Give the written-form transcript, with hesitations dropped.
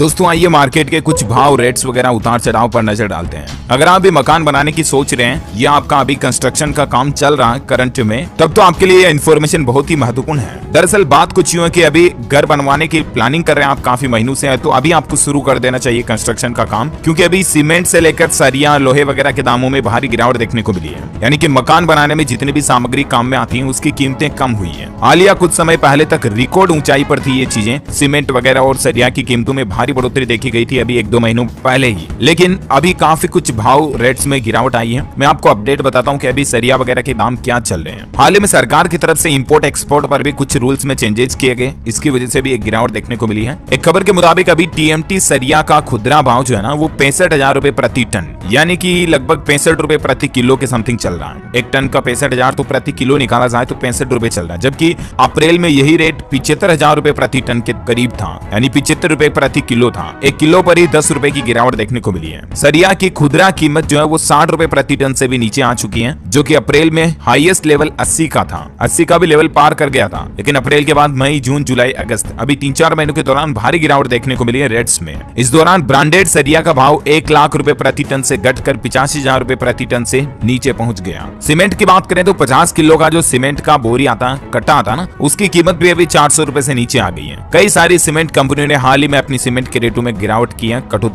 दोस्तों आइए मार्केट के कुछ भाव, रेट्स वगैरह उतार चढ़ाव पर नजर डालते हैं। अगर आप भी मकान बनाने की सोच रहे हैं या आपका अभी कंस्ट्रक्शन का काम चल रहा है करंट में, तब तो आपके लिए यह इन्फॉर्मेशन बहुत ही महत्वपूर्ण है। दरअसल बात कुछ यूँ है कि अभी घर बनवाने की प्लानिंग कर रहे हैं आप काफी महीनों से है, तो अभी आपको शुरू कर देना चाहिए कंस्ट्रक्शन का काम, क्योंकि अभी सीमेंट से लेकर सरिया, लोहे वगैरह के दामों में भारी गिरावट देखने को मिली है। यानी कि मकान बनाने में जितनी भी सामग्री काम में आती है उसकी कीमतें कम हुई है। हालिया कुछ समय पहले तक रिकॉर्ड ऊंचाई पर थी ये चीजें, सीमेंट वगैरह और सरिया की कीमतों में भारी बढ़ोतरी देखी गई थी अभी एक दो महीनों पहले ही, लेकिन अभी काफी कुछ भाव रेट्स में गिरावट आई है। मैं आपको अपडेट बताता हूँ कि अभी सरिया वगैरह के दाम क्या चल रहे हैं। हाल ही में सरकार की तरफ से इम्पोर्ट एक्सपोर्ट पर भी कुछ रूल्स में चेंजेस किए गए, इसकी वजह से भी एक गिरावट देखने को मिली है। एक खबर के मुताबिक अभी टीएमटी सरिया का खुदरा भाव जो है ना वो 65,000 रुपए प्रति टन, यानी कि लगभग 65 रुपए प्रति किलो के समथिंग चल रहा है। एक टन का 65,000 तो प्रति किलो निकाला जाए तो 65 रुपए चल रहा है, जबकि अप्रैल में यही रेट 75,000 रुपए प्रति टन के करीब था, यानी 75 रुपए प्रति किलो था। एक किलो पर ही 10 रुपए की गिरावट देखने को मिली है। सरिया की खुदरा कीमत जो है वो 60 रुपए प्रति टन से भी नीचे आ चुकी है, जो कि अप्रैल में हाईएस्ट लेवल 80 का था, 80 का भी लेवल पार कर गया था। लेकिन अप्रैल के बाद मई, जून, जुलाई, अगस्त, अभी 3-4 महीनों के दौरान भारी गिरावट देखने को मिली है रेट्स में। इस दौरान ब्रांडेड सरिया का भाव 1 लाख रुपए प्रति टन से घटकर 85,000 रुपए प्रति टन से नीचे पहुंच गया। सीमेंट की बात करें तो 50 किलो का जो सीमेंट का बोरी आता, कट्टा आता ना, उसकी कीमत भी अभी 400 रुपए से नीचे आ गई है। कई सारी सीमेंट कंपनियों ने हाल ही में अपनी सीमेंट के रेटों में गिरावट की है, कटौती